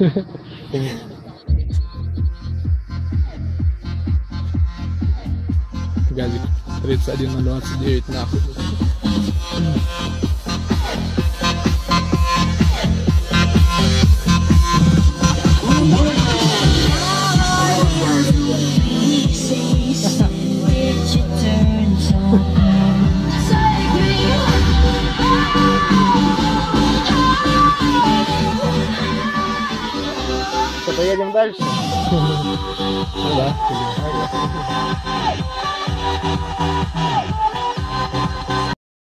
Газик 31.029 нахуй. Поедем дальше. Да.